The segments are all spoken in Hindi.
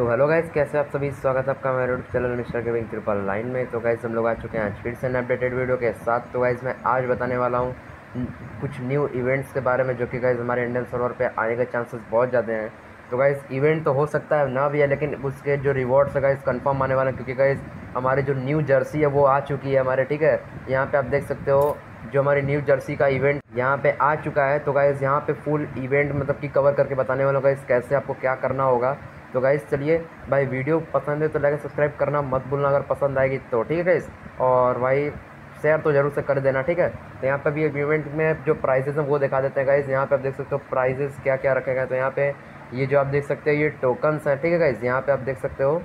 तो हेलो गाइस, कैसे आप सभी, स्वागत है आपका मेरे YouTube channel mister Kevin triple line में। तो गाइस हम लोग आ चुके हैं आज फिर से नए अपडेटेड वीडियो के साथ। तो गाइस मैं आज बताने वाला हूँ कुछ न्यू इवेंट्स के बारे में, जो कि गाइस हमारे इंडियन सर्वर पे आने के चांसेस बहुत ज़्यादा हैं। तो गाइस इवेंट तो हो सकता है ना भी है, लेकिन उसके जो रिवॉर्ड्स है गाइस कन्फर्म आने वाले हैं, क्योंकि गाइस हमारे जो न्यू जर्सी है वो आ चुकी है हमारे। ठीक है, यहाँ पे आप देख सकते हो जो हमारी न्यू जर्सी का इवेंट यहाँ पे आ चुका है। तो गाइस यहाँ पे फुल इवेंट मतलब कि कवर करके बताने वाला हूँ गाइस कैसे आपको क्या करना होगा। तो गाइस चलिए भाई, वीडियो पसंद है तो लाइक सब्सक्राइब करना मत भूलना अगर पसंद आएगी तो। ठीक है गाइस, और भाई शेयर तो ज़रूर से कर देना। ठीक है, तो यहाँ पे भी इवेंट में जो प्राइजेज़ हैं वो दिखा देते हैं गाइस। यहाँ पे आप देख सकते हो प्राइजेज़ क्या क्या रखे गए। तो यहाँ पे ये जो आप देख सकते हो ये टोकन्स हैं। ठीक है गाइस, यहाँ पे आप देख सकते हो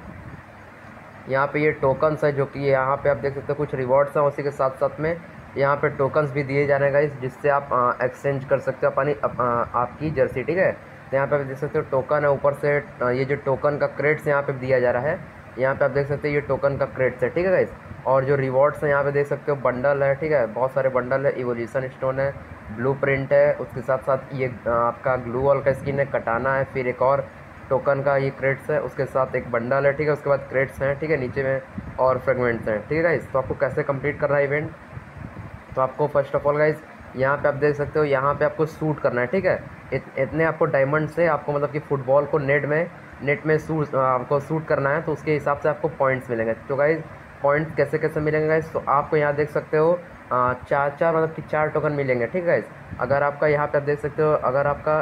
यहाँ पे ये टोकन्स है, जो कि यहाँ पे आप देख सकते हो कुछ रिवॉर्ड्स हैं। उसी के साथ साथ में यहाँ पे टोकन्स भी दिए जा रहे हैं गाइस, जिससे आप एक्सचेंज कर सकते हो अपनी आपकी जर्सी। ठीक है, तो यहाँ पे आप देख सकते हो टोकन है, ऊपर से ये जो टोकन का क्रेड्स यहाँ पे दिया जा रहा है। यहाँ पे आप देख सकते हो ये टोकन का क्रेड्स है। ठीक है गाइस, और जो रिवॉर्ड्स हैं यहाँ पे देख सकते हो बंडल है। ठीक है, बहुत सारे बंडल है, इवोल्यूशन स्टोन है, ब्लूप्रिंट है, उसके साथ साथ ये आपका ग्लूवॉल का स्किन है, कटाना है, फिर एक और टोकन का ये क्रेड्स है, उसके साथ एक बंडल है। ठीक है, उसके बाद क्रेड्स हैं। ठीक है, नीचे में और फ्रेगमेंट्स हैं। ठीक है गाइस, तो आपको कैसे कंप्लीट करना है इवेंट, तो आपको फर्स्ट ऑफ ऑल गाइस यहाँ पे आप देख सकते हो यहाँ पे आपको शूट करना है। ठीक है, इतने आपको डायमंड से आपको मतलब कि फुटबॉल को नेट में शूट आपको शूट करना है। तो उसके हिसाब से आपको पॉइंट्स मिलेंगे। तो गाइस पॉइंट्स कैसे कैसे मिलेंगे गाइस, तो आपको यहाँ देख सकते हो चार मतलब कि 4 टोकन मिलेंगे। ठीक है गाइस, अगर आपका यहाँ पे आप देख सकते हो अगर आपका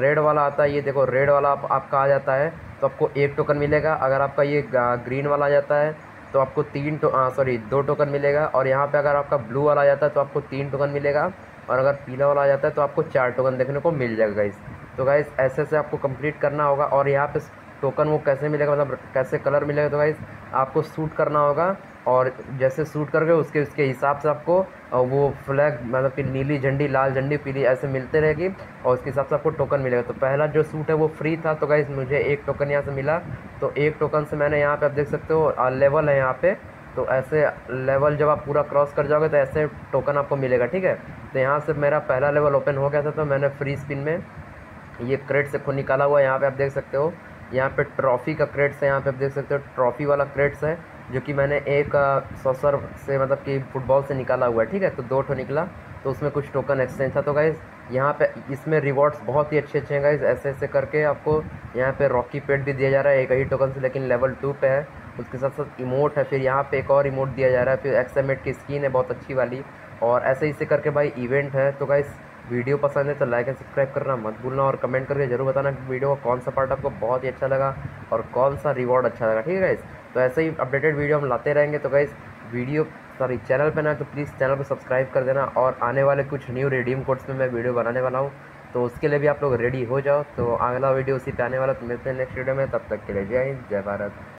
रेड वाला आता है, ये देखो रेड वाला आपका आ जाता है तो आपको 1 टोकन मिलेगा। अगर आपका ये ग्रीन वाला आ जाता है तो आपको 2 टोकन मिलेगा। और यहाँ पे अगर आपका ब्लू वाला आ जाता है तो आपको 3 टोकन मिलेगा, और अगर पीला वाला आ जाता है तो आपको 4 टोकन देखने को मिल जाएगा गाइस। तो गाइस ऐसे से आपको कंप्लीट करना होगा। और यहाँ पे टोकन वो कैसे मिलेगा मतलब कैसे कलर मिलेगा, तो गाइस आपको शूट करना होगा, और जैसे शूट करके उसके उसके हिसाब से आपको वो फ्लैग मतलब कि नीली झंडी, लाल झंडी, पीली ऐसे मिलते रहेगी, और उसके हिसाब से आपको टोकन मिलेगा। तो पहला जो शूट है वो फ्री था, तो गाइस मुझे 1 टोकन यहाँ से मिला। तो 1 टोकन से मैंने यहाँ पे आप देख सकते हो लेवल है यहाँ पे, तो ऐसे लेवल जब आप पूरा क्रॉस कर जाओगे तो ऐसे टोकन आपको मिलेगा। ठीक है, तो यहाँ से मेरा पहला लेवल ओपन हो गया था। तो मैंने फ्री स्पिन में ये क्रेट से खुद निकाला हुआ है। यहाँ पे आप देख सकते हो यहाँ पे ट्रॉफ़ी का क्रेट्स है। यहाँ पे आप देख सकते हो ट्रॉफ़ी वाला क्रेट्स है, जो कि मैंने एक सॉसर से मतलब कि फुटबॉल से निकाला हुआ है। ठीक है, तो 2 ठो निकला, तो उसमें कुछ टोकन एक्सचेंज था। तो गाइज़ यहाँ पे इसमें रिवॉर्ड्स बहुत ही अच्छे हैं गाइज़। ऐसे ऐसे करके आपको यहाँ पे रॉकी पेट भी दिया जा रहा है एक ही टोकन से, लेकिन लेवल 2 पे है। उसके साथ साथ इमोट है, फिर यहाँ पे एक और इमोट दिया जा रहा है, फिर एक्समेट की स्किन है बहुत अच्छी वाली, और ऐसे इसे करके भाई इवेंट है। तो गाइज़ वीडियो पसंद है तो लाइक एंड सब्सक्राइब करना मत भूलना, और कमेंट करके जरूर बताना कि वीडियो का कौन सा पार्ट आपको बहुत ही अच्छा लगा और कौन सा रिवॉर्ड अच्छा लगा। ठीक है गाइस, तो ऐसे ही अपडेटेड वीडियो हम लाते रहेंगे। तो गाइस चैनल पे ना तो प्लीज़ चैनल को सब्सक्राइब कर देना, और आने वाले कुछ न्यू रिडीम कोड्स में मैं वीडियो बनाने वाला हूँ, तो उसके लिए भी आप लोग रेडी हो जाओ। तो अगला वीडियो उसी पे आने वाला, तो मिलते हैं नेक्स्ट वीडियो में। तब तक के लिए जय हिंद, जय भारत।